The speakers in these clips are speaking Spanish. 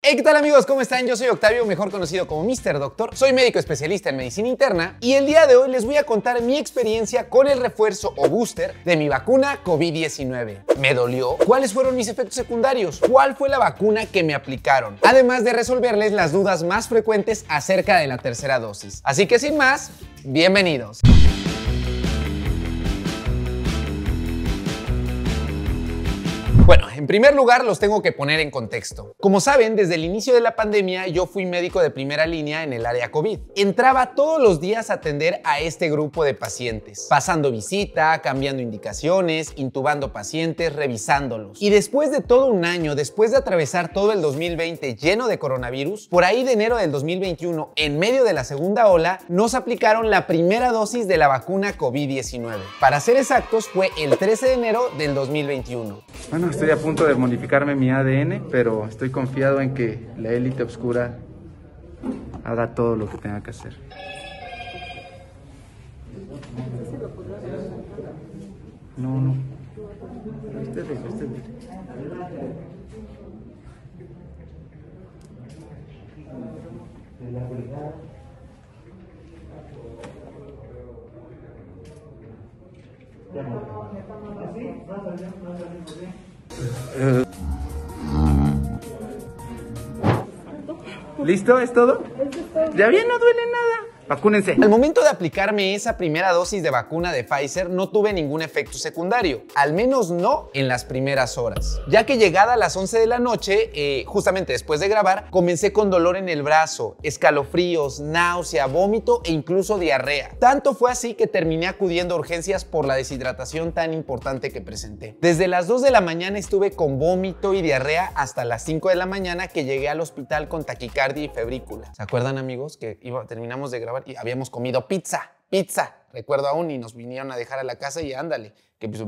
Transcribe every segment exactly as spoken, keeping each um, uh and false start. Hey, ¿qué tal amigos? ¿Cómo están? Yo soy Octavio, mejor conocido como míster Doctor. Soy médico especialista en medicina interna y el día de hoy les voy a contar mi experiencia con el refuerzo o booster de mi vacuna COVID diecinueve. ¿Me dolió? ¿Cuáles fueron mis efectos secundarios? ¿Cuál fue la vacuna que me aplicaron? Además de resolverles las dudas más frecuentes acerca de la tercera dosis. Así que sin más, bienvenidos. Bueno, en primer lugar los tengo que poner en contexto. Como saben, desde el inicio de la pandemia yo fui médico de primera línea en el área COVID. Entraba todos los días a atender a este grupo de pacientes, pasando visita, cambiando indicaciones, intubando pacientes, revisándolos. Y después de todo un año, después de atravesar todo el dos mil veinte lleno de coronavirus, por ahí de enero del dos mil veintiuno, en medio de la segunda ola, nos aplicaron la primera dosis de la vacuna COVID diecinueve. Para ser exactos, fue el trece de enero del dos mil veintiuno. Bueno, estoy a punto de modificarme mi A D N, pero estoy confiado en que la élite oscura hará todo lo que tenga que hacer. No, no. Este es, este es. ¿Listo? ¿Es todo? Ya bien, no duele nada. Vacúnense. Al momento de aplicarme esa primera dosis de vacuna de Pfizer no tuve ningún efecto secundario, al menos no en las primeras horas, ya que llegada a las once de la noche, eh, justamente después de grabar, comencé con dolor en el brazo, escalofríos, náusea, vómito e incluso diarrea. Tanto fue así que terminé acudiendo a urgencias por la deshidratación tan importante que presenté. Desde las dos de la mañana estuve con vómito y diarrea hasta las cinco de la mañana que llegué al hospital con taquicardia y febrícula. ¿Se acuerdan amigos que iba, terminamos de grabar y habíamos comido pizza, pizza, recuerdo aún, y nos vinieron a dejar a la casa y ándale, que pues,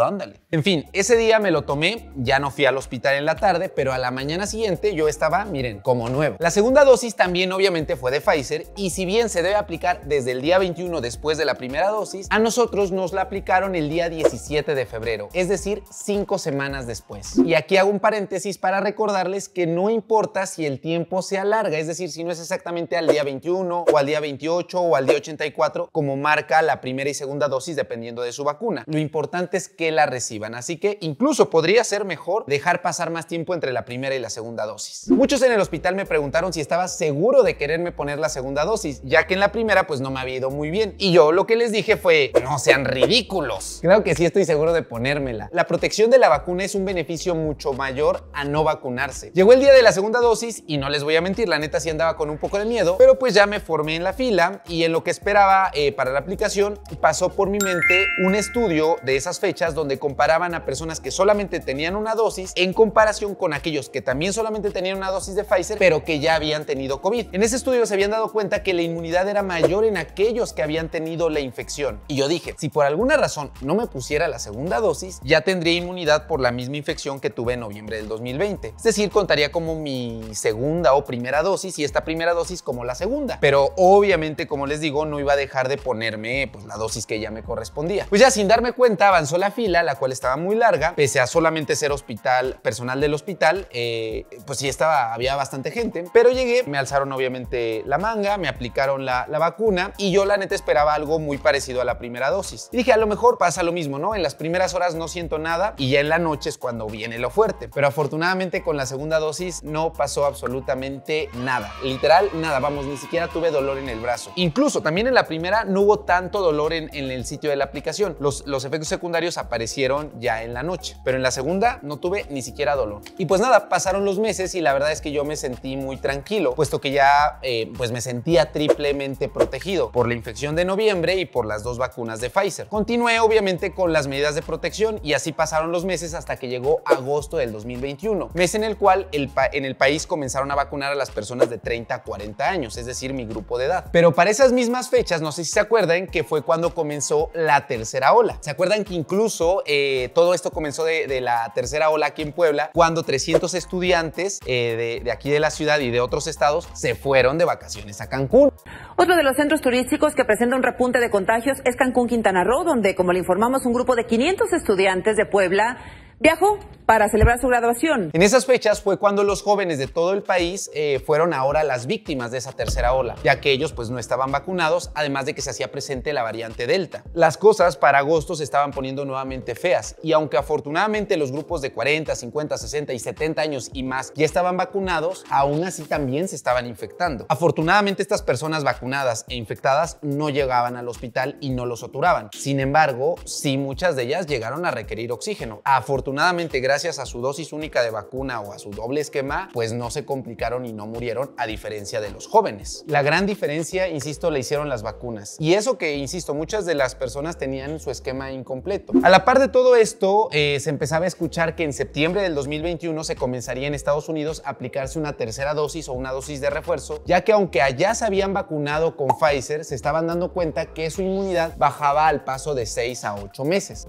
ándale. En fin, ese día me lo tomé, ya no fui al hospital en la tarde, pero a la mañana siguiente yo estaba, miren, como nuevo. La segunda dosis también obviamente fue de Pfizer y si bien se debe aplicar desde el día veintiuno después de la primera dosis, a nosotros nos la aplicaron el día diecisiete de febrero, es decir, cinco semanas después. Y aquí hago un paréntesis para recordarles que no importa si el tiempo se alarga, es decir, si no es exactamente al día veintiuno o al día veintiocho o al día ochenta y cuatro, como marca la primera y segunda dosis dependiendo de su vacuna. Lo importante es que la reciban, así que incluso podría ser mejor dejar pasar más tiempo entre la primera y la segunda dosis. Muchos en el hospital me preguntaron si estaba seguro de quererme poner la segunda dosis, ya que en la primera pues no me había ido muy bien. Y yo lo que les dije fue, no sean ridículos. Claro que sí estoy seguro de ponérmela. La protección de la vacuna es un beneficio mucho mayor a no vacunarse. Llegó el día de la segunda dosis y no les voy a mentir, la neta sí andaba con un poco de miedo, pero pues ya me formé en la fila y en lo que esperaba eh, para la aplicación pasó por mi mente un estudio de esas fechas donde comparaban a personas que solamente tenían una dosis en comparación con aquellos que también solamente tenían una dosis de Pfizer pero que ya habían tenido COVID. En ese estudio se habían dado cuenta que la inmunidad era mayor en aquellos que habían tenido la infección y yo dije, si por alguna razón no me pusiera la segunda dosis ya tendría inmunidad por la misma infección que tuve en noviembre del dos mil veinte, es decir, contaría como mi segunda o primera dosis y esta primera dosis como la segunda, pero obviamente como les digo no iba a dejar de ponerme pues la dosis que ya me correspondía. Pues ya sin darme cuenta avanzó la fila, la cual estaba muy larga, pese a solamente ser hospital, personal del hospital, eh, pues sí estaba, había bastante gente, pero llegué, me alzaron obviamente la manga, me aplicaron la, la vacuna y yo la neta esperaba algo muy parecido a la primera dosis. Y dije, a lo mejor pasa lo mismo, ¿no? En las primeras horas no siento nada y ya en la noche es cuando viene lo fuerte, pero afortunadamente con la segunda dosis no pasó absolutamente nada, literal nada, vamos, ni siquiera tuve dolor en el brazo. Incluso también en la primera no hubo tanto dolor en, en el sitio de la aplicación. Los, los efectos secundarios aparecieron ya en la noche, pero en la segunda no tuve ni siquiera dolor. Y pues nada, pasaron los meses y la verdad es que yo me sentí muy tranquilo, puesto que ya eh, pues me sentía triplemente protegido por la infección de noviembre y por las dos vacunas de Pfizer. Continué obviamente con las medidas de protección y así pasaron los meses hasta que llegó agosto del dos mil veintiuno, mes en el cual el en el país comenzaron a vacunar a las personas de treinta a cuarenta años, es decir, mi grupo de edad. Pero para esas mismas fechas, no sé si se acuerdan que fue cuando comenzó la tercera ola. ¿Se acuerdan que incluso eh, todo esto comenzó de, de la tercera ola aquí en Puebla cuando trescientos estudiantes eh, de, de aquí de la ciudad y de otros estados se fueron de vacaciones a Cancún? Otro de los centros turísticos que presenta un repunte de contagios es Cancún, Quintana Roo, donde, como le informamos, un grupo de quinientos estudiantes de Puebla viajó para celebrar su graduación. En esas fechas fue cuando los jóvenes de todo el país eh, fueron ahora las víctimas de esa tercera ola, ya que ellos pues no estaban vacunados, además de que se hacía presente la variante Delta. Las cosas para agosto se estaban poniendo nuevamente feas, y aunque afortunadamente los grupos de cuarenta, cincuenta, sesenta y setenta años y más ya estaban vacunados, aún así también se estaban infectando. Afortunadamente estas personas vacunadas e infectadas no llegaban al hospital y no los saturaban. Sin embargo, sí muchas de ellas llegaron a requerir oxígeno. Afortunadamente, gracias Gracias a su dosis única de vacuna o a su doble esquema, pues no se complicaron y no murieron, a diferencia de los jóvenes. La gran diferencia, insisto, la hicieron las vacunas. Y eso que, insisto, muchas de las personas tenían su esquema incompleto. A la par de todo esto, eh, se empezaba a escuchar que en septiembre del dos mil veintiuno se comenzaría en Estados Unidos a aplicarse una tercera dosis o una dosis de refuerzo, ya que aunque allá se habían vacunado con Pfizer, se estaban dando cuenta que su inmunidad bajaba al paso de seis a ocho meses.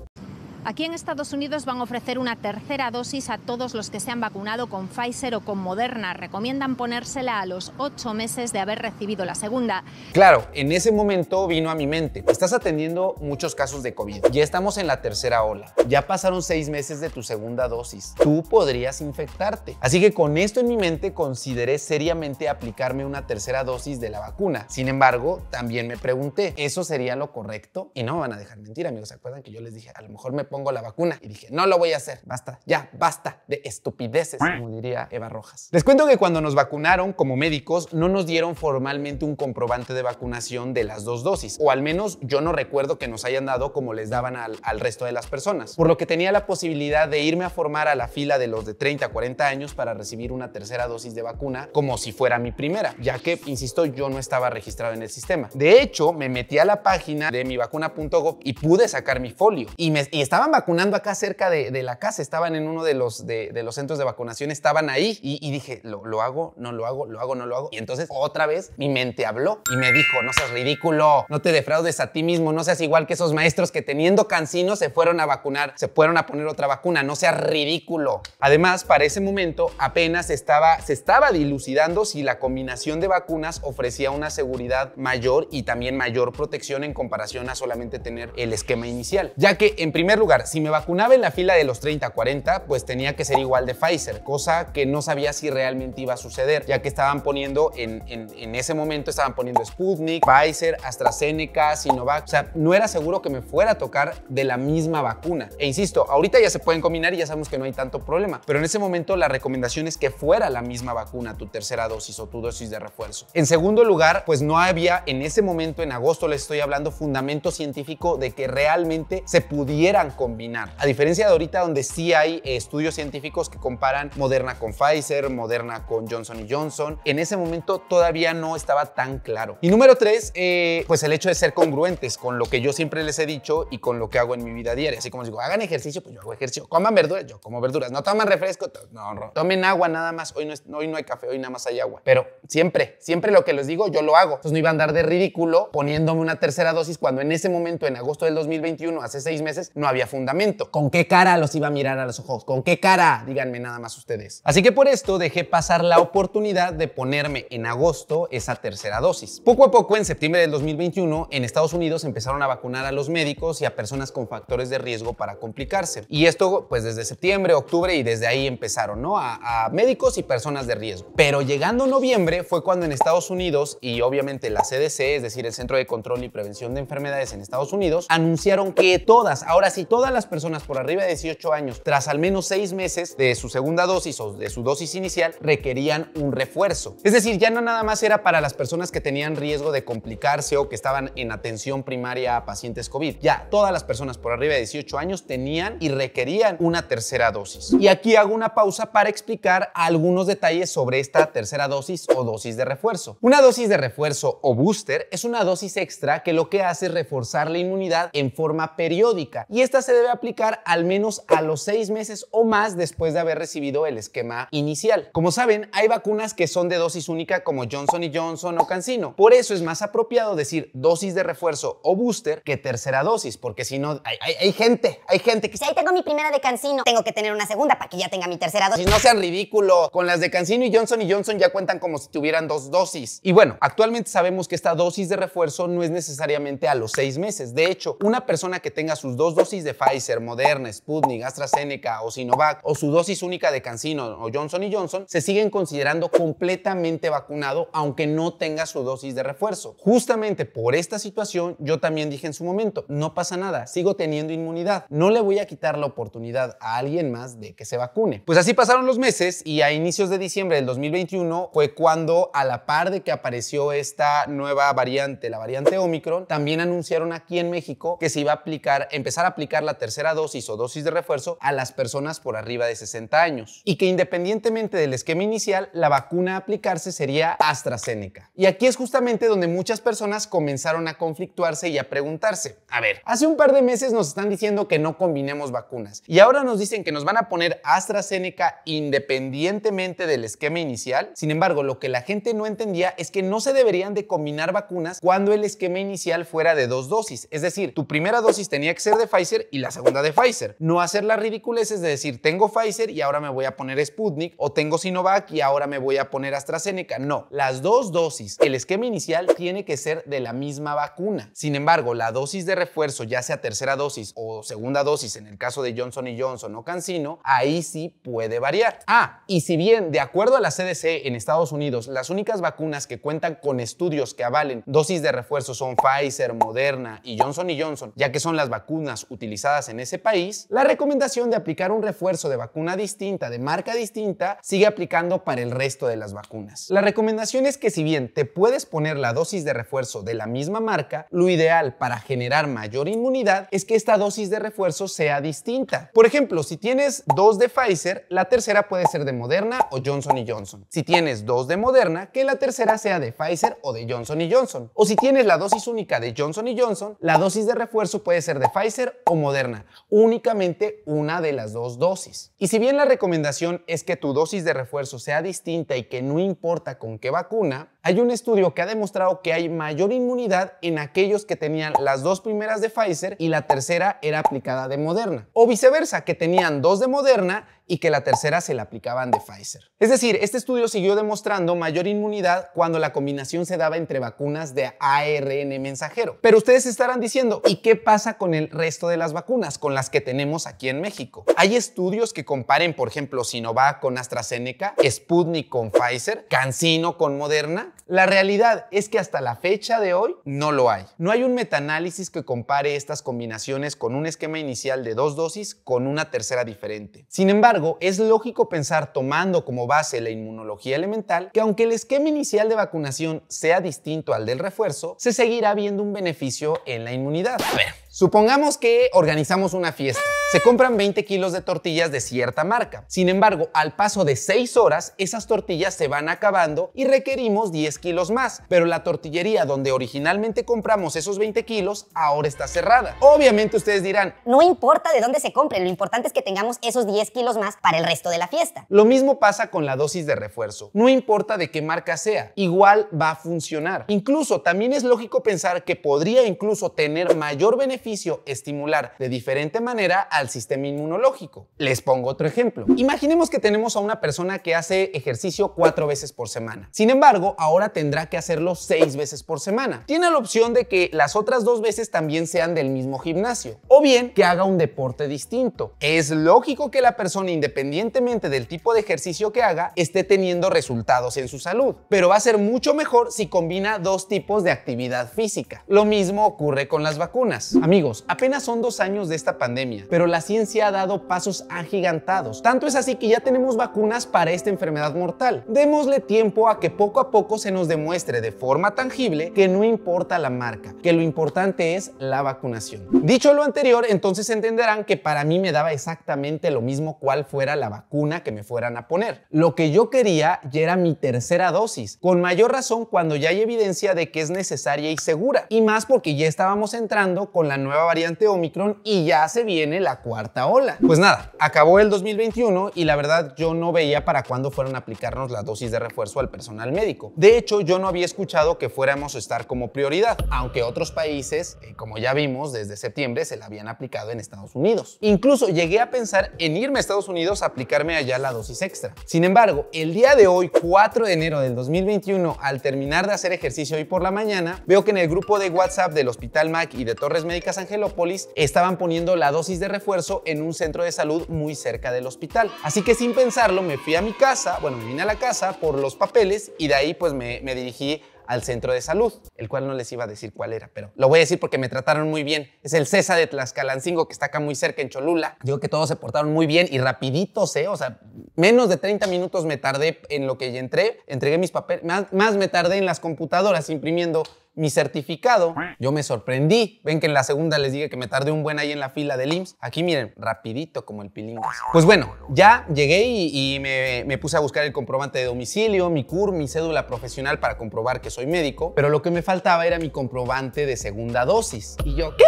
Aquí en Estados Unidos van a ofrecer una tercera dosis a todos los que se han vacunado con Pfizer o con Moderna. Recomiendan ponérsela a los ocho meses de haber recibido la segunda. Claro, en ese momento vino a mi mente: estás atendiendo muchos casos de COVID, ya estamos en la tercera ola, ya pasaron seis meses de tu segunda dosis, tú podrías infectarte. Así que con esto en mi mente consideré seriamente aplicarme una tercera dosis de la vacuna. Sin embargo, también me pregunté, ¿eso sería lo correcto? Y no me van a dejar mentir, amigos. ¿Se acuerdan que yo les dije, a lo mejor me pongo pongo la vacuna? Y dije, no lo voy a hacer, basta, ya, basta de estupideces, como diría Eva Rojas. Les cuento que cuando nos vacunaron como médicos no nos dieron formalmente un comprobante de vacunación de las dos dosis, o al menos yo no recuerdo que nos hayan dado como les daban al, al resto de las personas, por lo que tenía la posibilidad de irme a formar a la fila de los de treinta a cuarenta años para recibir una tercera dosis de vacuna como si fuera mi primera, ya que, insisto, yo no estaba registrado en el sistema. De hecho, me metí a la página de mi vacuna punto gov y pude sacar mi folio, y, me, y estaba vacunando acá cerca de, de la casa, estaban en uno de los, de, de los centros de vacunación, estaban ahí, y, y dije, lo, lo hago, no lo hago, lo hago, no lo hago. Y entonces otra vez mi mente habló y me dijo, no seas ridículo, no te defraudes a ti mismo, no seas igual que esos maestros que teniendo CanSino se fueron a vacunar, se fueron a poner otra vacuna, no seas ridículo. Además, para ese momento apenas estaba, se estaba dilucidando si la combinación de vacunas ofrecía una seguridad mayor y también mayor protección en comparación a solamente tener el esquema inicial, ya que en primer lugar, si me vacunaba en la fila de los treinta a cuarenta, pues tenía que ser igual de Pfizer, cosa que no sabía si realmente iba a suceder, ya que estaban poniendo en, en, en ese momento estaban poniendo Sputnik, Pfizer, AstraZeneca, Sinovac. O sea, no era seguro que me fuera a tocar de la misma vacuna. E insisto, ahorita ya se pueden combinar y ya sabemos que no hay tanto problema, pero en ese momento la recomendación es que fuera la misma vacuna tu tercera dosis o tu dosis de refuerzo. En segundo lugar, pues no había en ese momento, en agosto les estoy hablando, fundamento científico de que realmente se pudieran combinar. A diferencia de ahorita, donde sí hay eh, estudios científicos que comparan Moderna con Pfizer, Moderna con Johnson y Johnson, en ese momento todavía no estaba tan claro. Y número tres, eh, pues el hecho de ser congruentes con lo que yo siempre les he dicho y con lo que hago en mi vida diaria. Así como les digo, hagan ejercicio, pues yo hago ejercicio. Coman verduras, yo como verduras. No toman refresco, no, no. Tomen agua nada más. Hoy no, es, hoy no hay café, hoy nada más hay agua. Pero siempre, siempre lo que les digo, yo lo hago. Entonces no iba a andar de ridículo poniéndome una tercera dosis cuando en ese momento, en agosto del dos mil veintiuno, hace seis meses, no había fundamento. ¿Con qué cara los iba a mirar a los ojos? ¿Con qué cara? Díganme nada más ustedes. Así que por esto dejé pasar la oportunidad de ponerme en agosto esa tercera dosis. Poco a poco, en septiembre del dos mil veintiuno, en Estados Unidos empezaron a vacunar a los médicos y a personas con factores de riesgo para complicarse. Y esto pues desde septiembre, octubre, y desde ahí empezaron, ¿no? A, a médicos y personas de riesgo. Pero llegando noviembre fue cuando en Estados Unidos, y obviamente la C D C, es decir, el Centro de Control y Prevención de Enfermedades en Estados Unidos, anunciaron que todas, ahora sí, todas las personas por arriba de dieciocho años, tras al menos seis meses de su segunda dosis o de su dosis inicial, requerían un refuerzo. Es decir, ya no nada más era para las personas que tenían riesgo de complicarse o que estaban en atención primaria a pacientes COVID. Ya, todas las personas por arriba de dieciocho años tenían y requerían una tercera dosis. Y aquí hago una pausa para explicar algunos detalles sobre esta tercera dosis o dosis de refuerzo. Una dosis de refuerzo o booster es una dosis extra que lo que hace es reforzar la inmunidad en forma periódica, y esta se debe aplicar al menos a los seis meses o más después de haber recibido el esquema inicial. Como saben, hay vacunas que son de dosis única como Johnson y Johnson o CanSino. Por eso es más apropiado decir dosis de refuerzo o booster que tercera dosis, porque si no, hay, hay, hay gente, hay gente que si ahí tengo mi primera de CanSino, tengo que tener una segunda para que ya tenga mi tercera dosis. No sean ridículo, con las de CanSino y Johnson y Johnson ya cuentan como si tuvieran dos dosis. Y bueno, actualmente sabemos que esta dosis de refuerzo no es necesariamente a los seis meses. De hecho, una persona que tenga sus dos dosis de Pfizer, Moderna, Sputnik, AstraZeneca o Sinovac o su dosis única de CanSino o Johnson y Johnson se siguen considerando completamente vacunado aunque no tenga su dosis de refuerzo. Justamente por esta situación yo también dije en su momento, no pasa nada, sigo teniendo inmunidad, no le voy a quitar la oportunidad a alguien más de que se vacune. Pues así pasaron los meses y a inicios de diciembre del dos mil veintiuno fue cuando, a la par de que apareció esta nueva variante, la variante Omicron, también anunciaron aquí en México que se iba a aplicar, empezar a aplicar la tercera dosis o dosis de refuerzo a las personas por arriba de sesenta años y que independientemente del esquema inicial, la vacuna a aplicarse sería AstraZeneca. Y aquí es justamente donde muchas personas comenzaron a conflictuarse y a preguntarse, a ver, hace un par de meses nos están diciendo que no combinemos vacunas y ahora nos dicen que nos van a poner AstraZeneca independientemente del esquema inicial. Sin embargo, lo que la gente no entendía es que no se deberían de combinar vacunas cuando el esquema inicial fuera de dos dosis, es decir, tu primera dosis tenía que ser de Pfizer y la segunda de Pfizer. No hacer las ridiculeces de decir tengo Pfizer y ahora me voy a poner Sputnik o tengo Sinovac y ahora me voy a poner AstraZeneca. No, las dos dosis, el esquema inicial tiene que ser de la misma vacuna. Sin embargo, la dosis de refuerzo, ya sea tercera dosis o segunda dosis en el caso de Johnson y Johnson o CanSino, ahí sí puede variar. Ah, y si bien de acuerdo a la C D C en Estados Unidos las únicas vacunas que cuentan con estudios que avalen dosis de refuerzo son Pfizer, Moderna y Johnson y Johnson, ya que son las vacunas utilizadas en ese país, la recomendación de aplicar un refuerzo de vacuna distinta, de marca distinta, sigue aplicando para el resto de las vacunas. La recomendación es que si bien te puedes poner la dosis de refuerzo de la misma marca, lo ideal para generar mayor inmunidad es que esta dosis de refuerzo sea distinta. Por ejemplo, si tienes dos de Pfizer, la tercera puede ser de Moderna o Johnson y Johnson. Si tienes dos de Moderna, que la tercera sea de Pfizer o de Johnson y Johnson. O si tienes la dosis única de Johnson y Johnson, la dosis de refuerzo puede ser de Pfizer o Moderna, únicamente una de las dos dosis. Y si bien la recomendación es que tu dosis de refuerzo sea distinta y que no importa con qué vacuna, hay un estudio que ha demostrado que hay mayor inmunidad en aquellos que tenían las dos primeras de Pfizer y la tercera era aplicada de Moderna. O viceversa, que tenían dos de Moderna y que la tercera se la aplicaban de Pfizer. Es decir, este estudio siguió demostrando mayor inmunidad cuando la combinación se daba entre vacunas de A R N mensajero. Pero ustedes estarán diciendo, ¿y qué pasa con el resto de las vacunas, con las que tenemos aquí en México? ¿Hay estudios que comparen, por ejemplo, Sinovac con AstraZeneca, Sputnik con Pfizer, CanSino con Moderna? La realidad es que hasta la fecha de hoy no lo hay. No hay un metaanálisis que compare estas combinaciones con un esquema inicial de dos dosis con una tercera diferente. Sin embargo, es lógico pensar, tomando como base la inmunología elemental, que aunque el esquema inicial de vacunación sea distinto al del refuerzo, se seguirá viendo un beneficio en la inmunidad. A ver, supongamos que organizamos una fiesta. Se compran veinte kilos de tortillas de cierta marca. Sin embargo, al paso de seis horas, esas tortillas se van acabando y requerimos diez kilos más. Pero la tortillería donde originalmente compramos esos veinte kilos, ahora está cerrada. Obviamente ustedes dirán, no importa de dónde se compren, lo importante es que tengamos esos diez kilos más para el resto de la fiesta. Lo mismo pasa con la dosis de refuerzo. No importa de qué marca sea, igual va a funcionar. Incluso también es lógico pensar que podría incluso tener mayor beneficio estimular de diferente manera al sistema inmunológico. Les pongo otro ejemplo. Imaginemos que tenemos a una persona que hace ejercicio cuatro veces por semana. Sin embargo, ahora tendrá que hacerlo seis veces por semana. Tiene la opción de que las otras dos veces también sean del mismo gimnasio, o bien que haga un deporte distinto. Es lógico que la persona, independientemente del tipo de ejercicio que haga, esté teniendo resultados en su salud, pero va a ser mucho mejor si combina dos tipos de actividad física. Lo mismo ocurre con las vacunas. Amigos, apenas son dos años de esta pandemia, pero la ciencia ha dado pasos agigantados. Tanto es así que ya tenemos vacunas para esta enfermedad mortal. Démosle tiempo a que poco a poco se nos demuestre de forma tangible que no importa la marca, que lo importante es la vacunación. Dicho lo anterior, entonces entenderán que para mí me daba exactamente lo mismo cuál fuera la vacuna que me fueran a poner. Lo que yo quería ya era mi tercera dosis, con mayor razón cuando ya hay evidencia de que es necesaria y segura, y más porque ya estábamos entrando con la nueva variante Omicron y ya se viene la cuarta ola. Pues nada, acabó el dos mil veintiuno y la verdad yo no veía para cuándo fueron a aplicarnos la dosis de refuerzo al personal médico. De hecho, yo no había escuchado que fuéramos a estar como prioridad, aunque otros países, eh, como ya vimos, desde septiembre se la habían aplicado en Estados Unidos. Incluso llegué a pensar en irme a Estados Unidos a aplicarme allá la dosis extra. Sin embargo, el día de hoy, cuatro de enero del dos mil veintiuno, al terminar de hacer ejercicio hoy por la mañana, veo que en el grupo de WhatsApp del Hospital Mac y de Torres Médicas Casa Angelópolis estaban poniendo la dosis de refuerzo en un centro de salud muy cerca del hospital. Así que sin pensarlo me fui a mi casa, bueno, me vine a la casa por los papeles y de ahí pues me, me dirigí al centro de salud, el cual no les iba a decir cuál era, pero lo voy a decir porque me trataron muy bien. Es el CESAD de Tlaxcalancingo, que está acá muy cerca en Cholula. Digo que todos se portaron muy bien y rapiditos, ¿eh? O sea, menos de treinta minutos me tardé en lo que ya entré, entregué mis papeles, más, más me tardé en las computadoras imprimiendo mi certificado. Yo me sorprendí. Ven que en la segunda les dije que me tardé un buen ahí en la fila del I M S S. Aquí miren, rapidito como el pilingas. Pues bueno, ya llegué y, y me, me puse a buscar el comprobante de domicilio, mi CURP, mi cédula profesional para comprobar que soy médico, pero lo que me faltaba era mi comprobante de segunda dosis. Y yo, ¿qué?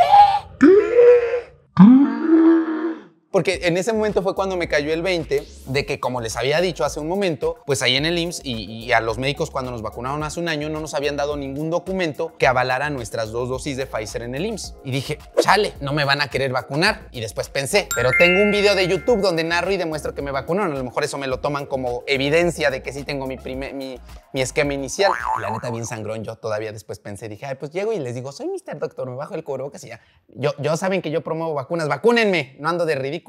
Porque en ese momento fue cuando me cayó el veinte de que, como les había dicho hace un momento, pues ahí en el I M S S y, y a los médicos cuando nos vacunaron hace un año no nos habían dado ningún documento que avalara nuestras dos dosis de Pfizer en el I M S S. Y dije, chale, no me van a querer vacunar. Y después pensé, pero tengo un video de YouTube donde narro y demuestro que me vacunaron. A lo mejor eso me lo toman como evidencia de que sí tengo mi, primer, mi, mi esquema inicial. Y la neta, bien sangrón, yo todavía después pensé, dije, ay, pues llego y les digo, soy míster Doctor, me bajo el cubrebocas y ya. Yo, yo saben que yo promuevo vacunas, vacúnenme, no ando de ridículo.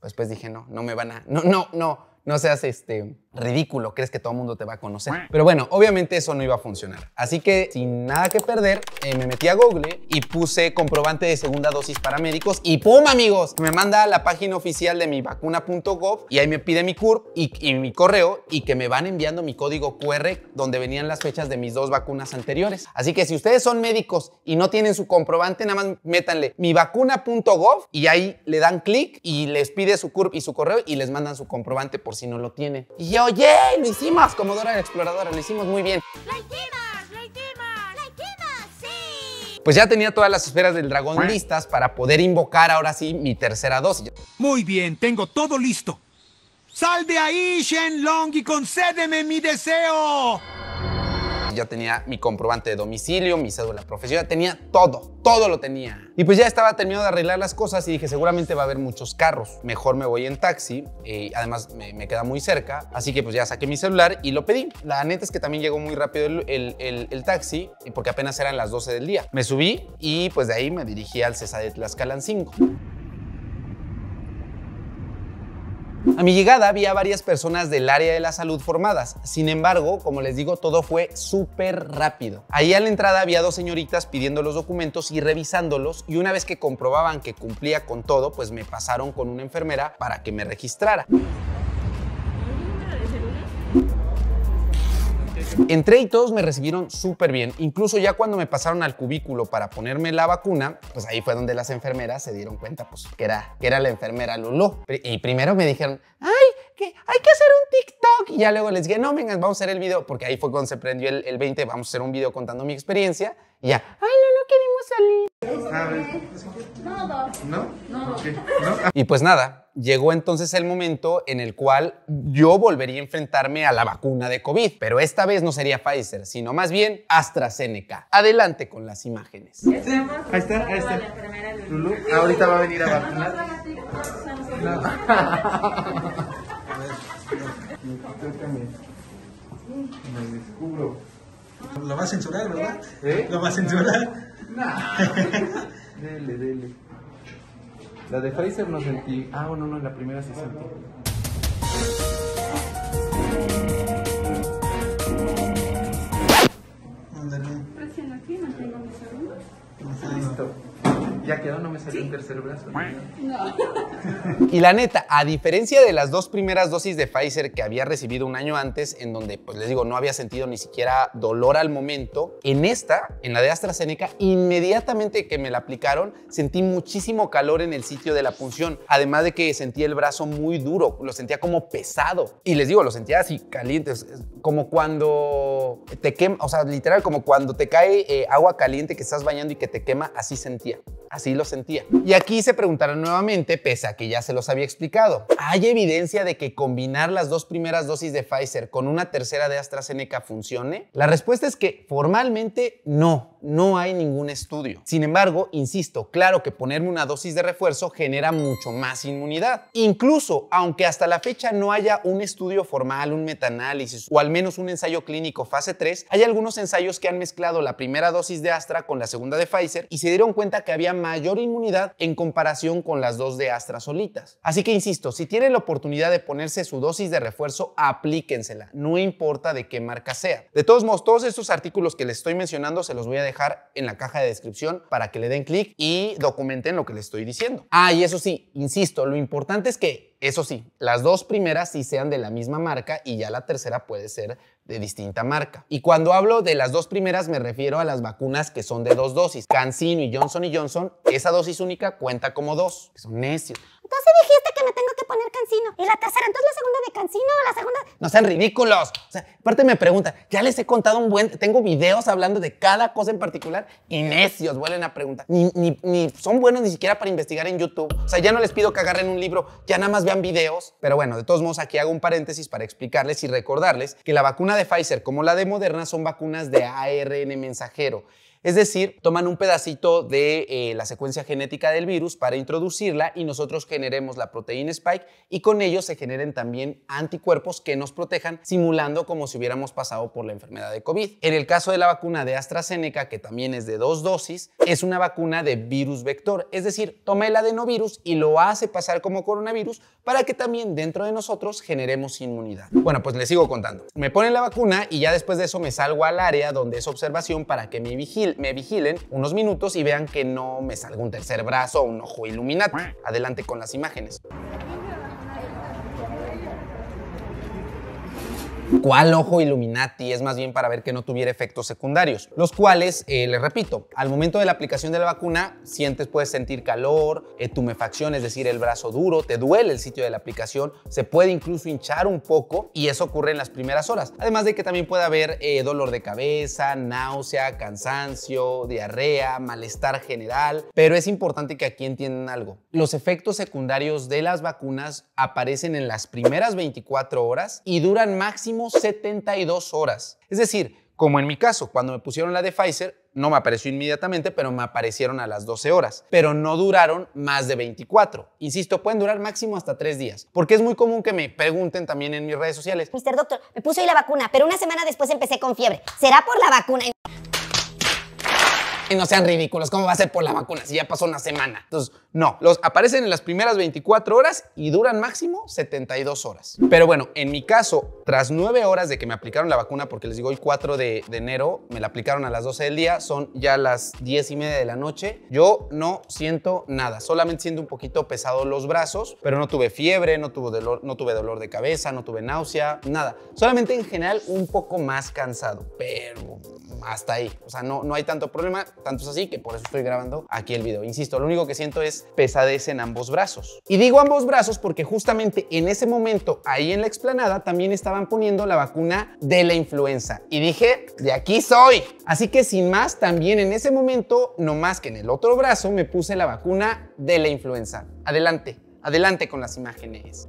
Pues, pues dije, no, no me van a... No, no, no, no seas este, ridículo. Crees que todo el mundo te va a conocer. Pero bueno, obviamente eso no iba a funcionar. Así que, sin nada que perder, eh, me metí a Google y puse comprobante de segunda dosis para médicos. Y ¡pum, amigos! Me manda a la página oficial de mi vacuna punto gov y ahí me pide mi CURP y, y mi correo y que me van enviando mi código cu erre donde venían las fechas de mis dos vacunas anteriores. Así que si ustedes son médicos y no tienen su comprobante, nada más métanle mi vacuna punto gov y ahí le dan clic y les pide su CURP y su correo y les mandan su comprobante por si no lo tienen. Y yo, oye, lo hicimos como Dora la Exploradora, lo hicimos muy bien. ¡La hicimos! ¡La hicimos! ¡La hicimos! ¡Sí! Pues ya tenía todas las esferas del dragón listas para poder invocar ahora sí mi tercera dosis. Muy bien, tengo todo listo. ¡Sal de ahí, Shenlong, y concédeme mi deseo! Yo tenía mi comprobante de domicilio, mi cédula profesional, tenía todo, todo lo tenía. Y pues ya estaba terminado de arreglar las cosas y dije, seguramente va a haber muchos carros. Mejor me voy en taxi, eh, además me, me queda muy cerca. Así que pues ya saqué mi celular y lo pedí. La neta es que también llegó muy rápido el, el, el, el taxi porque apenas eran las doce del día. Me subí y pues de ahí me dirigí al CESAD de Tlaxcalancingo. A mi llegada había varias personas del área de la salud formadas. Sin embargo, como les digo, todo fue súper rápido. Ahí a la entrada había dos señoritas pidiendo los documentos y revisándolos, y una vez que comprobaban que cumplía con todo, pues me pasaron con una enfermera para que me registrara. Entré y todos me recibieron súper bien. Incluso ya cuando me pasaron al cubículo para ponerme la vacuna, pues ahí fue donde las enfermeras se dieron cuenta pues, que, era, que era la enfermera Lulú. Y primero me dijeron, ¡ay! Que hay que hacer un TikTok. Y ya luego les dije, no, vengan, vamos a hacer el video. Porque ahí fue cuando se prendió el, el veinte, vamos a hacer un video contando mi experiencia. Y ya, ¡ay, Lulú, queremos salir! A ver. No, no, no. Okay. No. Y pues nada. Llegó entonces el momento en el cual yo volvería a enfrentarme a la vacuna de COVID, pero esta vez no sería Pfizer, sino más bien AstraZeneca. Adelante con las imágenes. Sí, ahí está, ahí está. Lulú, ahorita va a venir a vacunar. No. Me descubro. Lo va a censurar, ¿verdad? ¿Eh? Lo va a censurar. No. Dele, dele. La de Pfizer no sentí. Ah, no, no, la primera sí sentí. Presión aquí, no tengo mis segundos. Listo. Ya quedó, no me salió un tercer brazo. No. Y la neta, a diferencia de las dos primeras dosis de Pfizer que había recibido un año antes, en donde, pues les digo, no había sentido ni siquiera dolor al momento, en esta, en la de AstraZeneca, inmediatamente que me la aplicaron, sentí muchísimo calor en el sitio de la punción. Además de que sentí el brazo muy duro, lo sentía como pesado. Y les digo, lo sentía así caliente, como cuando te quema, o sea, literal, como cuando te cae eh, agua caliente que estás bañando y que te quema, así sentía. Así lo sentía. Y aquí se preguntaron nuevamente, pese a que ya se los había explicado. ¿Hay evidencia de que combinar las dos primeras dosis de Pfizer con una tercera de AstraZeneca funcione? La respuesta es que formalmente no. no hay ningún estudio. Sin embargo, insisto, claro que ponerme una dosis de refuerzo genera mucho más inmunidad. Incluso, aunque hasta la fecha no haya un estudio formal, un metaanálisis o al menos un ensayo clínico fase tres, hay algunos ensayos que han mezclado la primera dosis de Astra con la segunda de Pfizer y se dieron cuenta que había mayor inmunidad en comparación con las dos de Astra solitas. Así que insisto, si tienen la oportunidad de ponerse su dosis de refuerzo, aplíquensela, no importa de qué marca sea. De todos modos, todos estos artículos que les estoy mencionando se los voy a dejar en la caja de descripción para que le den clic y documenten lo que les estoy diciendo. Ah, y eso sí, insisto, lo importante es que, eso sí, las dos primeras sí sean de la misma marca y ya la tercera puede ser de distinta marca. Y cuando hablo de las dos primeras me refiero a las vacunas que son de dos dosis. CanSino y Johnson y Johnson, esa dosis única cuenta como dos. Que son necios. Entonces dijiste que me tengo que poner CanSino. ¿Y la tercera? Entonces la segunda de CanSino, la segunda... No sean ridículos. O sea, aparte me preguntan, ya les he contado un buen... Tengo videos hablando de cada cosa en particular y necios vuelven a preguntar. Ni, ni, ni son buenos ni siquiera para investigar en YouTube. O sea, ya no les pido que agarren un libro, ya nada más vean videos. Pero bueno, de todos modos aquí hago un paréntesis para explicarles y recordarles que la vacuna de Pfizer como la de Moderna son vacunas de A R N mensajero. Es decir, toman un pedacito de eh, la secuencia genética del virus para introducirla y nosotros generemos la proteína Spike y con ello se generen también anticuerpos que nos protejan simulando como si hubiéramos pasado por la enfermedad de COVID. En el caso de la vacuna de AstraZeneca, que también es de dos dosis, es una vacuna de virus vector. Es decir, toma el adenovirus y lo hace pasar como coronavirus para que también dentro de nosotros generemos inmunidad. Bueno, pues les sigo contando. Me ponen la vacuna y ya después de eso me salgo al área donde es observación para que me vigile. me vigilen unos minutos y vean que no me salga un tercer brazo o un ojo iluminati. Adelante con las imágenes. ¿Cuál ojo Illuminati? Es más bien para ver que no tuviera efectos secundarios, los cuales, eh, les repito, al momento de la aplicación de la vacuna sientes, puedes sentir calor, tumefacción, es decir, el brazo duro, te duele el sitio de la aplicación, se puede incluso hinchar un poco y eso ocurre en las primeras horas. Además de que también puede haber eh, dolor de cabeza, náusea, cansancio, diarrea, malestar general, pero es importante que aquí entiendan algo. Los efectos secundarios de las vacunas aparecen en las primeras veinticuatro horas y duran máximo setenta y dos horas. Es decir, como en mi caso, cuando me pusieron la de Pfizer, no me apareció inmediatamente, pero me aparecieron a las doce horas. Pero no duraron más de veinticuatro. Insisto, pueden durar máximo hasta tres días. Porque es muy común que me pregunten también en mis redes sociales. mister Doctor, me puse hoy la vacuna, pero una semana después empecé con fiebre. ¿Será por la vacuna? Y no sean ridículos, ¿cómo va a ser por la vacuna si ya pasó una semana? Entonces, no, los aparecen en las primeras veinticuatro horas y duran máximo setenta y dos horas. Pero bueno, en mi caso, tras nueve horas de que me aplicaron la vacuna, porque les digo, el cuatro de enero, me la aplicaron a las doce del día, son ya las diez y media de la noche, yo no siento nada, solamente siento un poquito pesado los brazos, pero no tuve fiebre, no tuve dolor, no tuve dolor de cabeza, no tuve náusea, nada. Solamente en general un poco más cansado, pero hasta ahí. O sea, no, no hay tanto problema. Tanto es así que por eso estoy grabando aquí el video. Insisto, lo único que siento es pesadez en ambos brazos. Y digo ambos brazos porque justamente en ese momento, ahí en la explanada, también estaban poniendo la vacuna de la influenza. Y dije, de aquí soy. Así que sin más, también en ese momento, no más que en el otro brazo, me puse la vacuna de la influenza. Adelante, adelante con las imágenes.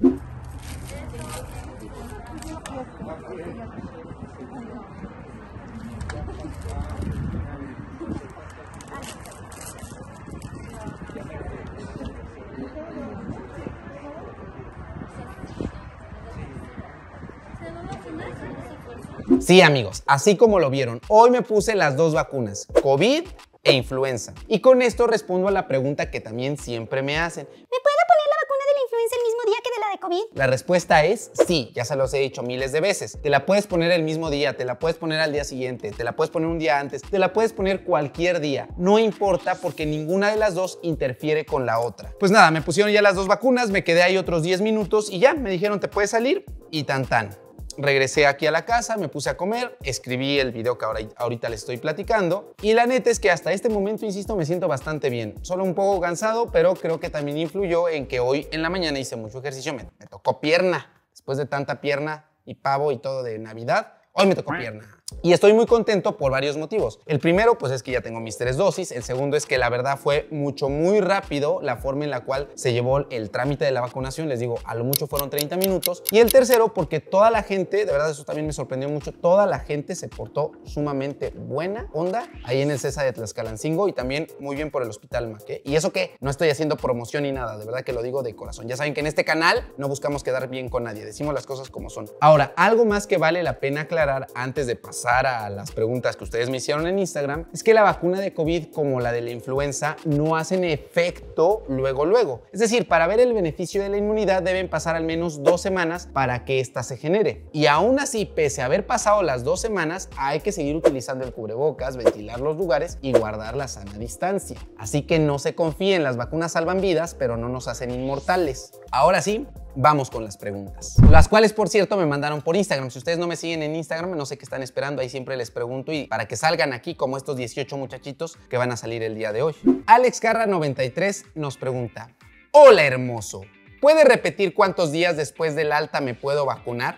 Sí, amigos, así como lo vieron, hoy me puse las dos vacunas, COVID e influenza. Y con esto respondo a la pregunta que también siempre me hacen. ¿Me puedo poner la vacuna de la influenza el mismo día que de la de COVID? La respuesta es sí, ya se los he dicho miles de veces. Te la puedes poner el mismo día, te la puedes poner al día siguiente, te la puedes poner un día antes, te la puedes poner cualquier día. No importa porque ninguna de las dos interfiere con la otra. Pues nada, me pusieron ya las dos vacunas, me quedé ahí otros diez minutos y ya, me dijeron te puedes salir y tan tan. Regresé aquí a la casa, me puse a comer, escribí el video que ahora, ahorita les estoy platicando y la neta es que hasta este momento, insisto, me siento bastante bien. Solo un poco cansado, pero creo que también influyó en que hoy en la mañana hice mucho ejercicio. Me, me tocó pierna, después de tanta pierna y pavo y todo de Navidad. Hoy me tocó pierna. Y estoy muy contento por varios motivos. El primero, pues es que ya tengo mis tres dosis. El segundo es que la verdad fue mucho, muy rápido la forma en la cual se llevó el trámite de la vacunación. Les digo, a lo mucho fueron treinta minutos. Y el tercero, porque toda la gente, de verdad eso también me sorprendió mucho, toda la gente se portó sumamente buena onda ahí en el CESAD de Tlaxcalancingo y también muy bien por el Hospital Mac, ¿eh? Y eso que no estoy haciendo promoción ni nada, de verdad que lo digo de corazón. Ya saben que en este canal no buscamos quedar bien con nadie, decimos las cosas como son. Ahora, algo más que vale la pena aclarar antes de pasar a las preguntas que ustedes me hicieron en Instagram, es que la vacuna de COVID como la de la influenza no hacen efecto luego luego. Es decir, para ver el beneficio de la inmunidad deben pasar al menos dos semanas para que ésta se genere. Y aún así, pese a haber pasado las dos semanas, hay que seguir utilizando el cubrebocas, ventilar los lugares y guardar la sana distancia. Así que no se confíen, las vacunas salvan vidas, pero no nos hacen inmortales. Ahora sí, vamos con las preguntas, las cuales, por cierto, me mandaron por Instagram. Si ustedes no me siguen en Instagram, no sé qué están esperando, ahí siempre les pregunto y para que salgan aquí como estos dieciocho muchachitos que van a salir el día de hoy. Alex Carra noventa y tres nos pregunta: hola hermoso, ¿puede repetir cuántos días después del alta me puedo vacunar?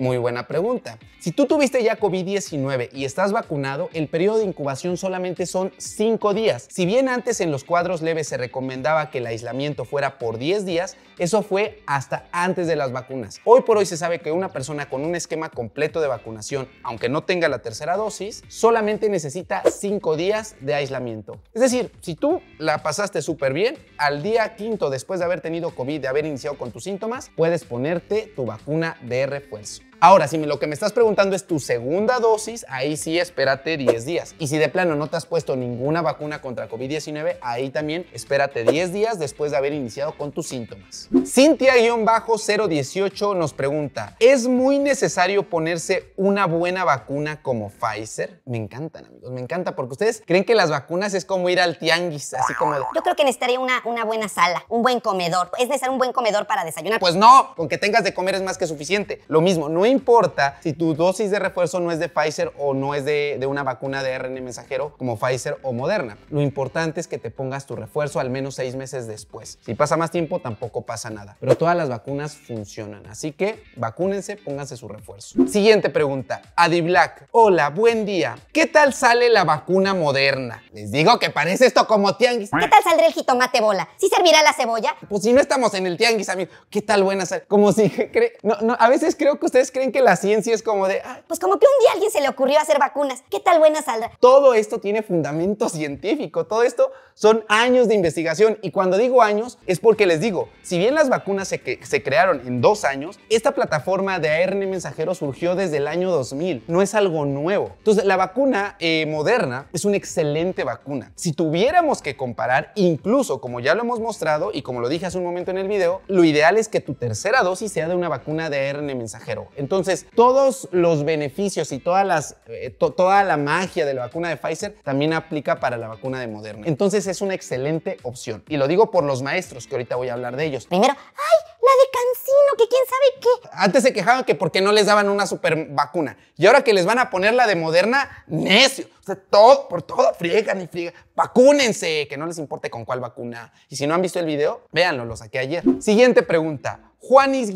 Muy buena pregunta. Si tú tuviste ya COVID diecinueve y estás vacunado, el periodo de incubación solamente son cinco días. Si bien antes en los cuadros leves se recomendaba que el aislamiento fuera por diez días, eso fue hasta antes de las vacunas. Hoy por hoy se sabe que una persona con un esquema completo de vacunación, aunque no tenga la tercera dosis, solamente necesita cinco días de aislamiento. Es decir, si tú la pasaste súper bien, al día quinto después de haber tenido COVID, de haber iniciado con tus síntomas, puedes ponerte tu vacuna de refuerzo. Ahora, si lo que me estás preguntando es tu segunda dosis, ahí sí espérate diez días. Y si de plano no te has puesto ninguna vacuna contra COVID diecinueve, ahí también espérate diez días después de haber iniciado con tus síntomas. Cintia cero dieciocho nos pregunta: ¿es muy necesario ponerse una buena vacuna como Pfizer? Me encantan, amigos, me encanta, porque ustedes creen que las vacunas es como ir al tianguis, así como de... Yo creo que necesitaría una, una buena sala, un buen comedor. ¿Es necesario un buen comedor para desayunar? Pues no, con que tengas de comer es más que suficiente. Lo mismo, no importa si tu dosis de refuerzo no es de Pfizer o no es de, de una vacuna de A R N mensajero como Pfizer o Moderna. Lo importante es que te pongas tu refuerzo al menos seis meses después. Si pasa más tiempo, tampoco pasa nada. Pero todas las vacunas funcionan. Así que vacúnense, pónganse su refuerzo. Siguiente pregunta. Adi Black. Hola, buen día. ¿Qué tal sale la vacuna Moderna? Les digo que parece esto como tianguis. ¿Qué tal saldrá el jitomate bola? ¿Sí servirá la cebolla? Pues si no estamos en el tianguis, amigo. ¿Qué tal buena sal? Como si... No, no, a veces creo que ustedes creen que la ciencia es como de... Ah, pues como que un día a alguien se le ocurrió hacer vacunas. ¿Qué tal buena saldrá? Todo esto tiene fundamento científico. Todo esto son años de investigación. Y cuando digo años, es porque les digo, si bien las vacunas se, que, se crearon en dos años, esta plataforma de A R N mensajero surgió desde el año dos mil. No es algo nuevo. Entonces, la vacuna eh, Moderna es una excelente vacuna. Si tuviéramos que comparar, incluso como ya lo hemos mostrado y como lo dije hace un momento en el video, lo ideal es que tu tercera dosis sea de una vacuna de A R N mensajero. Entonces, todos los beneficios y todas las, eh, to, toda la magia de la vacuna de Pfizer también aplica para la vacuna de Moderna. Entonces, es una excelente opción. Y lo digo por los maestros, que ahorita voy a hablar de ellos. Primero, ¡ay! La de CanSino, que quién sabe qué. Antes se quejaban que porque no les daban una super vacuna. Y ahora que les van a poner la de Moderna, necio. O sea, todo, por todo friegan y friegan. Vacúnense, que no les importe con cuál vacuna. Y si no han visto el video, véanlo, lo saqué ayer. Siguiente pregunta. Juanis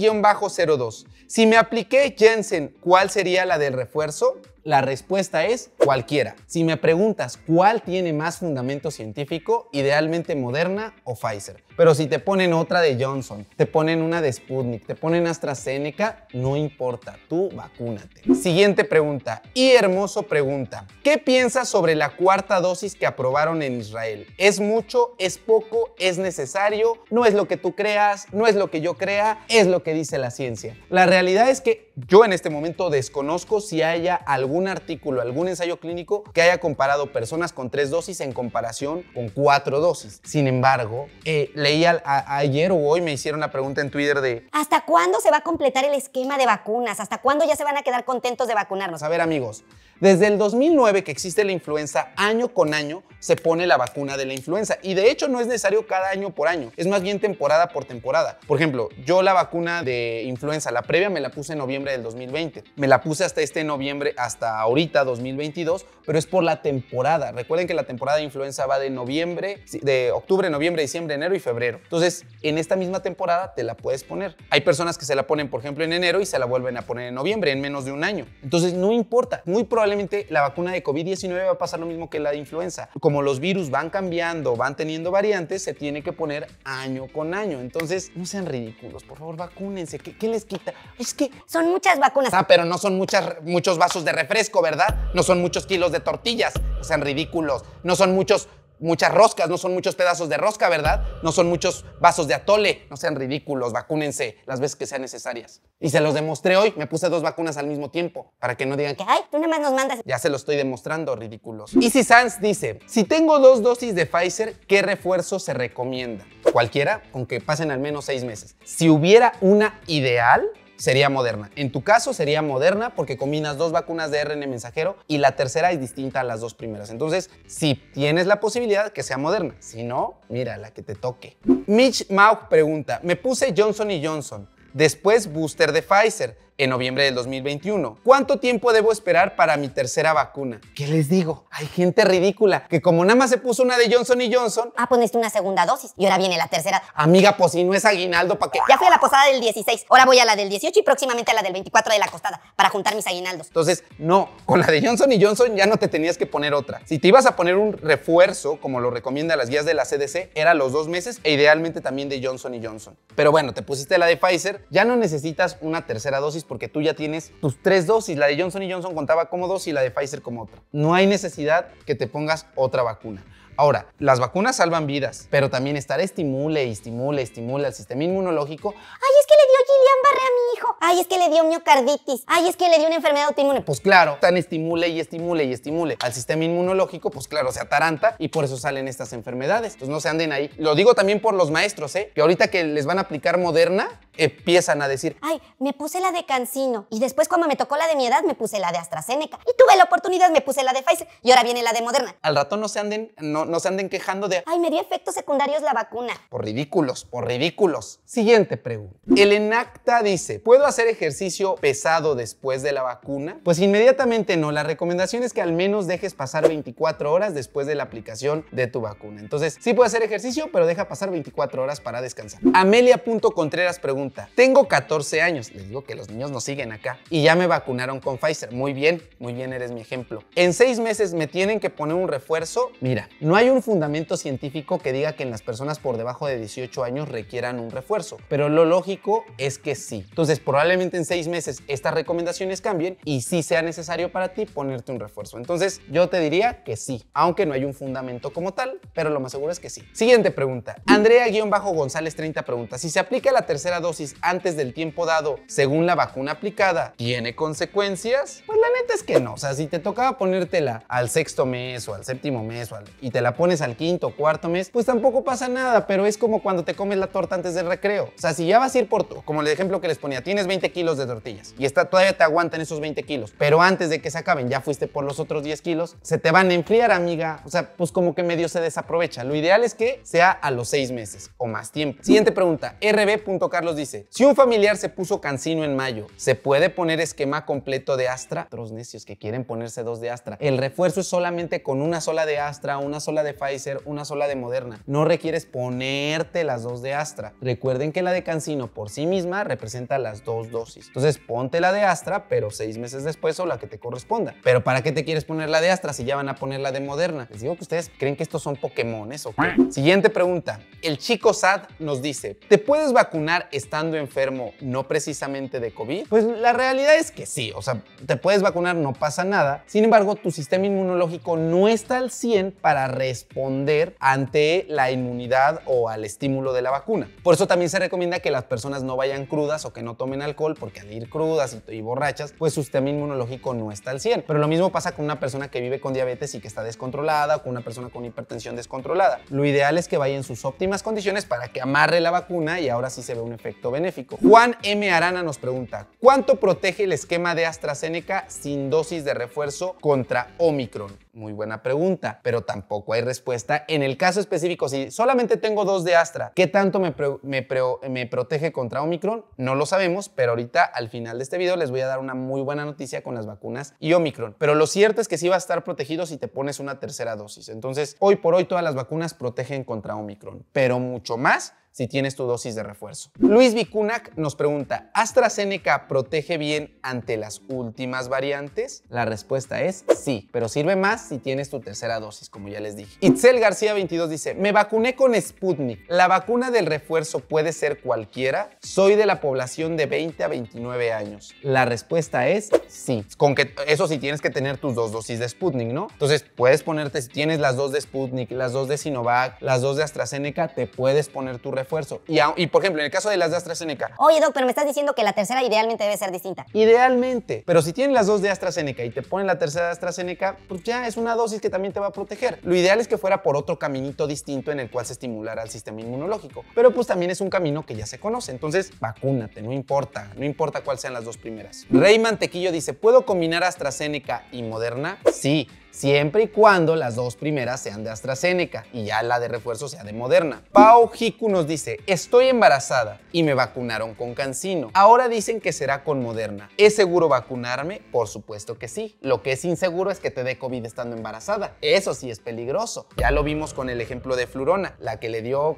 cero dos. Si me apliqué Janssen, ¿cuál sería la del refuerzo? La respuesta es cualquiera. Si me preguntas cuál tiene más fundamento científico, idealmente Moderna o Pfizer. Pero si te ponen otra de Johnson, te ponen una de Sputnik, te ponen AstraZeneca, no importa, tú vacúnate. Siguiente pregunta. Y hermoso pregunta. ¿Qué piensas sobre la cuarta dosis que aprobaron en Israel? ¿Es mucho? ¿Es poco? ¿Es necesario? ¿No es lo que tú creas? ¿No es lo que yo crea? Es lo que dice la ciencia. La realidad es que yo en este momento desconozco si haya algún algún artículo, algún ensayo clínico que haya comparado personas con tres dosis en comparación con cuatro dosis. Sin embargo, eh, leí a, a, ayer o hoy me hicieron la pregunta en Twitter de ¿hasta cuándo se va a completar el esquema de vacunas? ¿Hasta cuándo ya se van a quedar contentos de vacunarnos? A ver, amigos, Desde el dos mil nueve que existe la influenza, año con año se pone la vacuna de la influenza y de hecho no es necesario cada año por año, es más bien temporada por temporada. Por ejemplo, yo la vacuna de influenza, la previa me la puse en noviembre del dos mil veinte, me la puse hasta este noviembre, hasta ahorita dos mil veintidós, pero es por la temporada. Recuerden que la temporada de influenza va de noviembre, de octubre, noviembre, diciembre, enero y febrero. Entonces, en esta misma temporada te la puedes poner. Hay personas que se la ponen, por ejemplo, en enero y se la vuelven a poner en noviembre, en menos de un año. Entonces, no importa, muy probablemente la vacuna de COVID diecinueve va a pasar lo mismo que la de influenza. Como los virus van cambiando, van teniendo variantes, se tiene que poner año con año. Entonces, no sean ridículos, por favor, vacúnense. ¿Qué, qué les quita? Es que son muchas vacunas. Ah, pero no son muchas, muchos vasos de refresco, ¿verdad? No son muchos kilos de tortillas. No sean ridículos. No son muchos... muchas roscas, no son muchos pedazos de rosca, ¿verdad? No son muchos vasos de atole. No sean ridículos, vacúnense las veces que sean necesarias. Y se los demostré hoy, me puse dos vacunas al mismo tiempo, para que no digan que, ay, tú nada más nos mandas. Ya se lo estoy demostrando, ridículos. Easy Sans dice, si tengo dos dosis de Pfizer, ¿qué refuerzo se recomienda? Cualquiera, con que pasen al menos seis meses. Si hubiera una ideal... sería Moderna. En tu caso sería Moderna porque combinas dos vacunas de A R N mensajero y la tercera es distinta a las dos primeras. Entonces, si tienes la posibilidad, que sea Moderna. Si no, mira, la que te toque. Mitch Mauk pregunta, me puse Johnson y Johnson, después booster de Pfizer en noviembre del dos mil veintiuno. ¿Cuánto tiempo debo esperar para mi tercera vacuna? ¿Qué les digo? Hay gente ridícula que como nada más se puso una de Johnson y Johnson... ah, poniste una segunda dosis y ahora viene la tercera. Amiga, pues si no es aguinaldo, ¿para qué? Ya fui a la posada del dieciséis, ahora voy a la del dieciocho y próximamente a la del veinticuatro de la costada para juntar mis aguinaldos. Entonces, no, con la de Johnson y Johnson ya no te tenías que poner otra. Si te ibas a poner un refuerzo, como lo recomiendan las guías de la C D C, era los dos meses e idealmente también de Johnson y Johnson. Pero bueno, te pusiste la de Pfizer, ya no necesitas una tercera dosis porque tú ya tienes tus tres dosis. La de Johnson y Johnson contaba como dos y la de Pfizer como otra. No hay necesidad que te pongas otra vacuna. Ahora, las vacunas salvan vidas, pero también estar estimule, estimule, estimule al sistema inmunológico. Ay, es que le dio Guillain Barré a mi hijo. Ay, es que le dio miocarditis. Ay, es que le dio una enfermedad autoinmune. Pues claro, tan estimule y estimule y estimule al sistema inmunológico, pues claro, se ataranta y por eso salen estas enfermedades. Entonces no se anden ahí. Lo digo también por los maestros, ¿eh? Que ahorita que les van a aplicar Moderna, empiezan a decir, ay, me puse la de CanSino y después cuando me tocó la de mi edad me puse la de AstraZeneca y tuve la oportunidad, me puse la de Pfizer y ahora viene la de Moderna. Al rato no se anden, no No se anden quejando de ay, me dio efectos secundarios la vacuna. Por ridículos, por ridículos. Siguiente pregunta. El Enacta dice, ¿puedo hacer ejercicio pesado después de la vacuna? Pues inmediatamente no. La recomendación es que al menos dejes pasar veinticuatro horas después de la aplicación de tu vacuna. Entonces, sí puedes hacer ejercicio, pero deja pasar veinticuatro horas para descansar. Amelia punto Contreras pregunta, tengo catorce años. Les digo que los niños nos siguen acá. Y ya me vacunaron con Pfizer. Muy bien, muy bien, eres mi ejemplo. En seis meses me tienen que poner un refuerzo. Mira, no No hay un fundamento científico que diga que en las personas por debajo de dieciocho años requieran un refuerzo, pero lo lógico es que sí. Entonces, probablemente en seis meses estas recomendaciones cambien y sí sea necesario para ti ponerte un refuerzo. Entonces, yo te diría que sí, aunque no hay un fundamento como tal, pero lo más seguro es que sí. Siguiente pregunta. Andrea-González treinta pregunta, si se aplica la tercera dosis antes del tiempo dado según la vacuna aplicada, ¿tiene consecuencias? Pues la neta es que no. O sea, si te tocaba ponértela al sexto mes o al séptimo mes o al... y te la pones al quinto o cuarto mes, pues tampoco pasa nada, pero es como cuando te comes la torta antes del recreo. O sea, si ya vas a ir por tu, como el ejemplo que les ponía, tienes veinte kilos de tortillas y está, todavía te aguantan esos veinte kilos, pero antes de que se acaben ya fuiste por los otros diez kilos, se te van a enfriar, amiga. O sea, pues como que medio se desaprovecha. Lo ideal es que sea a los seis meses o más tiempo. Siguiente pregunta. R B punto Carlos dice, si un familiar se puso CanSino en mayo, ¿se puede poner esquema completo de Astra? Otros necios que quieren ponerse dos de Astra. El refuerzo es solamente con una sola de Astra, una sola de Pfizer, una sola de Moderna. No requieres ponerte las dos de Astra. Recuerden que la de CanSino por sí misma representa las dos dosis. Entonces ponte la de Astra, pero seis meses después o la que te corresponda. Pero ¿para qué te quieres poner la de Astra si ya van a poner la de Moderna? Les digo que ustedes creen que estos son Pokémones o qué. Siguiente pregunta. El chico Sad nos dice, ¿te puedes vacunar estando enfermo, no precisamente de COVID? Pues la realidad es que sí. O sea, te puedes vacunar, no pasa nada. Sin embargo, tu sistema inmunológico no está al cien para responder ante la inmunidad o al estímulo de la vacuna. Por eso también se recomienda que las personas no vayan crudas o que no tomen alcohol, porque al ir crudas y, y borrachas, pues su sistema inmunológico no está al cien. Pero lo mismo pasa con una persona que vive con diabetes y que está descontrolada, o con una persona con hipertensión descontrolada. Lo ideal es que vaya en sus óptimas condiciones para que amarre la vacuna y ahora sí se ve un efecto. efecto benéfico. Juan M. Arana nos pregunta, ¿cuánto protege el esquema de AstraZeneca sin dosis de refuerzo contra Omicron? Muy buena pregunta, pero tampoco hay respuesta. En el caso específico, si solamente tengo dos de Astra, ¿qué tanto me, pro, me, pro, me protege contra Omicron? No lo sabemos, pero ahorita al final de este video les voy a dar una muy buena noticia con las vacunas y Omicron. Pero lo cierto es que sí va a estar protegido si te pones una tercera dosis. Entonces, hoy por hoy todas las vacunas protegen contra Omicron, pero mucho más si tienes tu dosis de refuerzo. Luis Vicunac nos pregunta, ¿AstraZeneca protege bien ante las últimas variantes? La respuesta es sí, pero sirve más si tienes tu tercera dosis, como ya les dije. Itzel García veintidós dice, me vacuné con Sputnik. ¿La vacuna del refuerzo puede ser cualquiera? Soy de la población de veinte a veintinueve años. La respuesta es sí. Con que, eso sí, tienes que tener tus dos dosis de Sputnik, ¿no? Entonces, puedes ponerte, si tienes las dos de Sputnik, las dos de Sinovac, las dos de AstraZeneca, te puedes poner tu refuerzo. Esfuerzo. Y, y por ejemplo, en el caso de las de AstraZeneca. Oye, Doc, pero me estás diciendo que la tercera idealmente debe ser distinta. Idealmente. Pero si tienen las dos de AstraZeneca y te ponen la tercera de AstraZeneca, pues ya es una dosis que también te va a proteger. Lo ideal es que fuera por otro caminito distinto en el cual se estimulara el sistema inmunológico. Pero pues también es un camino que ya se conoce. Entonces, vacúnate, no importa. No importa cuáles sean las dos primeras. Rey Mantequillo dice, ¿puedo combinar AstraZeneca y Moderna? Sí. Siempre y cuando las dos primeras sean de AstraZeneca y ya la de refuerzo sea de Moderna. Pau Hiku nos dice, estoy embarazada y me vacunaron con CanSino. Ahora dicen que será con Moderna. ¿Es seguro vacunarme? Por supuesto que sí. Lo que es inseguro es que te dé COVID estando embarazada. Eso sí es peligroso. Ya lo vimos con el ejemplo de Flurona, la que le dio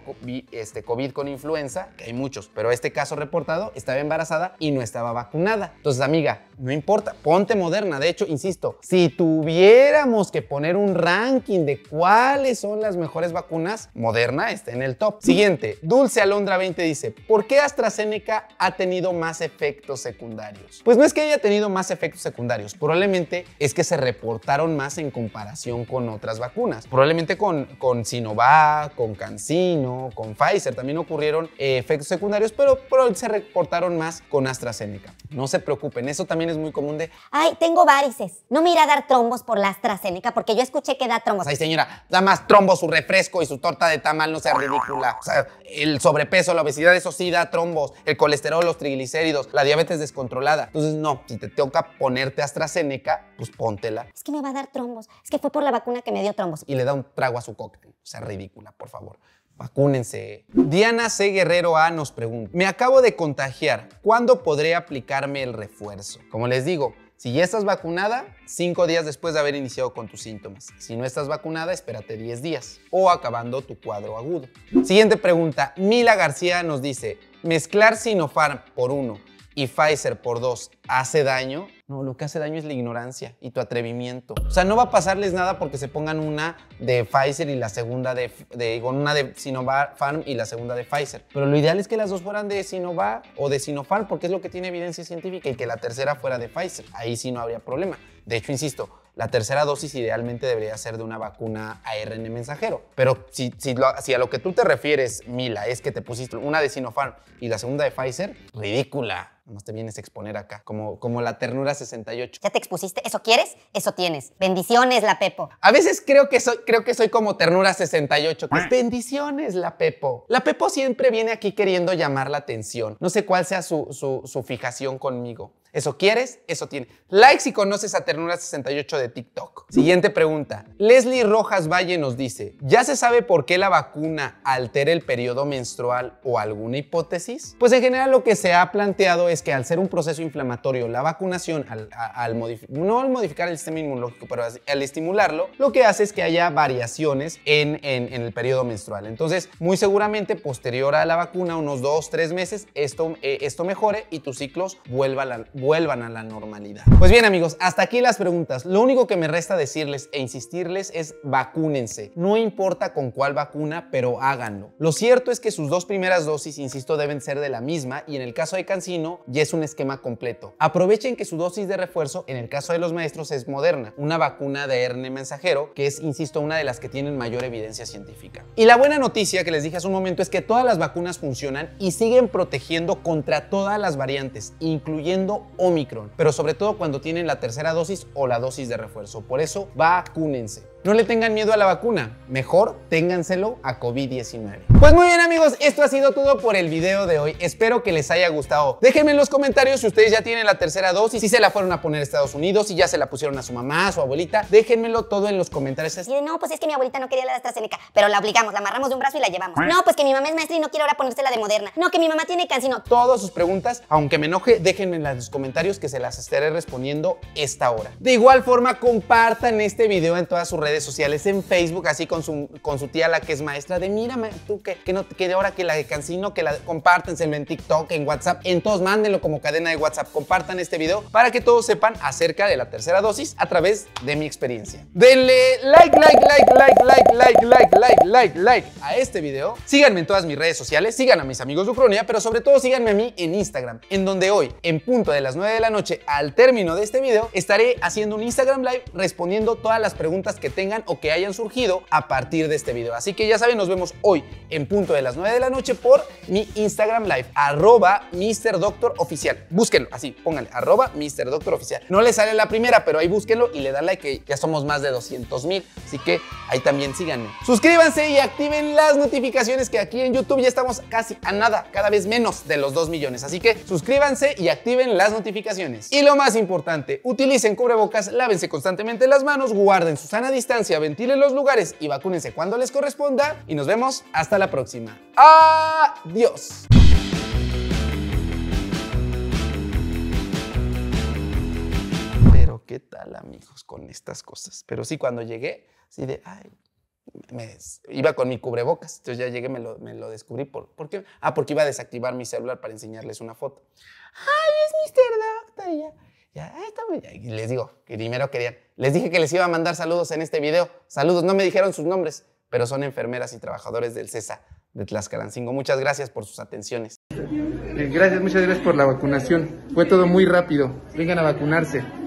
este COVID con influenza, que hay muchos, pero este caso reportado estaba embarazada y no estaba vacunada. Entonces, amiga, no importa, ponte Moderna. De hecho, insisto, si tuviera que poner un ranking de cuáles son las mejores vacunas, Moderna está en el top. Siguiente, Dulce Alondra veinte dice, ¿por qué AstraZeneca ha tenido más efectos secundarios? Pues no es que haya tenido más efectos secundarios, probablemente es que se reportaron más en comparación con otras vacunas. Probablemente con, con Sinovac, con CanSino, con Pfizer también ocurrieron eh, efectos secundarios, pero, pero se reportaron más con AstraZeneca. No se preocupen, eso también es muy común de, ay, tengo varices, no me irá a dar trombos por la AstraZeneca. Porque yo escuché que da trombos. Ay, señora, da más trombos su refresco y su torta de tamal, no sea ridícula. O sea, el sobrepeso, la obesidad, eso sí da trombos. El colesterol, los triglicéridos, la diabetes descontrolada. Entonces, no, si te toca ponerte AstraZeneca, pues póntela. Es que me va a dar trombos. Es que fue por la vacuna que me dio trombos. Y le da un trago a su coca. O sea, ridícula, por favor. Vacúnense. Diana C. Guerrero A. nos pregunta, me acabo de contagiar. ¿Cuándo podré aplicarme el refuerzo? Como les digo, si ya estás vacunada, cinco días después de haber iniciado con tus síntomas. Si no estás vacunada, espérate diez días o acabando tu cuadro agudo. Siguiente pregunta. Mila García nos dice, ¿mezclar Sinopharm por uno y Pfizer por dos hace daño? No, lo que hace daño es la ignorancia y tu atrevimiento. O sea, no va a pasarles nada porque se pongan una de Pfizer y la segunda de, de con una de Sinopharm y la segunda de Pfizer. Pero lo ideal es que las dos fueran de Sinovac o de Sinopharm porque es lo que tiene evidencia científica, y que la tercera fuera de Pfizer. Ahí sí no habría problema. De hecho, insisto, la tercera dosis idealmente debería ser de una vacuna A R N mensajero. Pero si, si, lo, si a lo que tú te refieres, Mila, es que te pusiste una de Sinopharm y la segunda de Pfizer, ridícula. Nomás te vienes a exponer acá, como, como la ternura sesenta y ocho. Ya te expusiste, ¿eso quieres? Eso tienes. Bendiciones, la Pepo. A veces creo que soy, creo que soy como ternura sesenta y ocho. Que es, bendiciones, la Pepo. La Pepo siempre viene aquí queriendo llamar la atención. No sé cuál sea su, su, su fijación conmigo. ¿Eso quieres? Eso tiene. Like si conoces a ternura sesenta y ocho de TikTok. Siguiente pregunta. Leslie Rojas Valle nos dice, ¿ya se sabe por qué la vacuna altera el periodo menstrual o alguna hipótesis? Pues en general lo que se ha planteado es que al ser un proceso inflamatorio, la vacunación, al, al modific- no al modificar el sistema inmunológico, pero al estimularlo, lo que hace es que haya variaciones en, en, en el periodo menstrual. Entonces, muy seguramente posterior a la vacuna, unos dos, tres meses, esto, eh, esto mejore y tus ciclos vuelvan a la vuelvan a la normalidad. Pues bien, amigos, hasta aquí las preguntas. Lo único que me resta decirles e insistirles es vacúnense. No importa con cuál vacuna, pero háganlo. Lo cierto es que sus dos primeras dosis, insisto, deben ser de la misma, y en el caso de CanSino ya es un esquema completo. Aprovechen que su dosis de refuerzo, en el caso de los maestros, es Moderna, una vacuna de A R N mensajero, que es, insisto, una de las que tienen mayor evidencia científica. Y la buena noticia que les dije hace un momento es que todas las vacunas funcionan y siguen protegiendo contra todas las variantes, incluyendo Omicron, pero sobre todo cuando tienen la tercera dosis o la dosis de refuerzo. Por eso, vacúnense. No le tengan miedo a la vacuna, mejor ténganselo a COVID diecinueve. Pues muy bien amigos, esto ha sido todo por el video de hoy, espero que les haya gustado. Déjenme en los comentarios si ustedes ya tienen la tercera dosis, si se la fueron a poner a Estados Unidos, si ya se la pusieron a su mamá, a su abuelita, déjenmelo todo en los comentarios. No, pues es que mi abuelita no quería la de AstraZeneca, pero la obligamos, la amarramos de un brazo y la llevamos. No, pues que mi mamá es maestra y no quiere ahora ponerse la de Moderna. No, que mi mamá tiene CanSino. Todas sus preguntas, aunque me enoje, déjenme en los comentarios que se las estaré respondiendo esta hora. De igual forma, compartan este video en todas sus redes sociales, en Facebook, así con su, con su tía la que es maestra de mírame, tú que, que no que de ahora que la de CanSino, que la compártenselo en TikTok, en WhatsApp, en todos, mándenlo como cadena de WhatsApp, compartan este video para que todos sepan acerca de la tercera dosis a través de mi experiencia. Denle like, like, like, like, like, like, like, like, like, like a este video. Síganme en todas mis redes sociales, sigan a mis amigos de Ucronía, pero sobre todo síganme a mí en Instagram, en donde hoy, en punto de las nueve de la noche, al término de este video, estaré haciendo un Instagram Live respondiendo todas las preguntas que tengan o que hayan surgido a partir de este video. Así que ya saben, nos vemos hoy en punto de las nueve de la noche por mi Instagram Live, arroba mister Doctor Oficial. Búsquenlo, así, pónganle, arroba mister Doctor Oficial. No les sale la primera, pero ahí búsquenlo y le dan like, que ya somos más de doscientos mil, así que ahí también síganme. Suscríbanse y activen las notificaciones, que aquí en YouTube ya estamos casi a nada, cada vez menos de los dos millones. Así que suscríbanse y activen las notificaciones. Y lo más importante, utilicen cubrebocas, lávense constantemente las manos, guarden su sana distancia, ventilen los lugares y vacúnense cuando les corresponda. Y nos vemos hasta la próxima. Adiós. Pero qué tal, amigos, con estas cosas. Pero sí, cuando llegué, sí de, ay, me, iba con mi cubrebocas. Entonces ya llegué, me lo, me lo descubrí. Por, ¿por qué? Ah, porque iba a desactivar mi celular para enseñarles una foto. Ay, es mister Doctor. Y ya. Ya, estamos, ya. Y les digo, primero querían, les dije que les iba a mandar saludos en este video. Saludos, no me dijeron sus nombres, pero son enfermeras y trabajadores del CESAD de Tlaxcalancingo. Muchas gracias por sus atenciones. Gracias, muchas gracias por la vacunación. Fue todo muy rápido. Vengan a vacunarse.